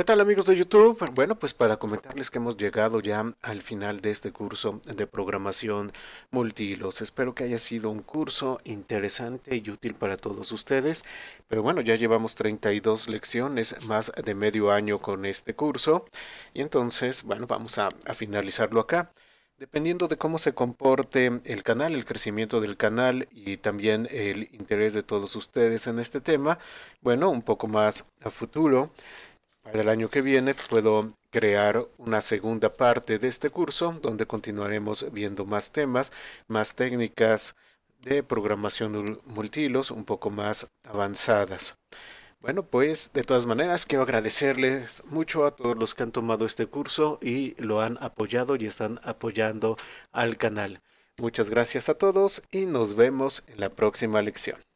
¿Qué tal, amigos de YouTube? Bueno, pues para comentarles que hemos llegado ya al final de este curso de programación multihilos. Espero que haya sido un curso interesante y útil para todos ustedes. Pero bueno, ya llevamos 32 lecciones, más de medio año con este curso. Y entonces, bueno, vamos a finalizarlo acá. Dependiendo de cómo se comporte el canal, el crecimiento del canal y también el interés de todos ustedes en este tema, bueno, un poco más a futuro. Para el año que viene puedo crear una segunda parte de este curso donde continuaremos viendo más temas, más técnicas de programación multihilos un poco más avanzadas. Bueno, pues de todas maneras quiero agradecerles mucho a todos los que han tomado este curso y lo han apoyado y están apoyando al canal. Muchas gracias a todos y nos vemos en la próxima lección.